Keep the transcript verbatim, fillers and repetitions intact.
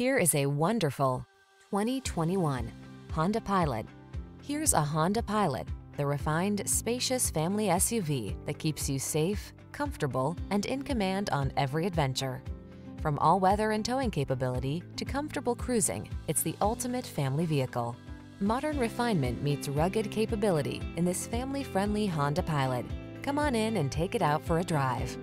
Here is a wonderful twenty twenty-one Honda Pilot. Here's a Honda Pilot, the refined, spacious family S U V that keeps you safe, comfortable, and in command on every adventure. From all-weather and towing capability to comfortable cruising, it's the ultimate family vehicle. Modern refinement meets rugged capability in this family-friendly Honda Pilot. Come on in and take it out for a drive.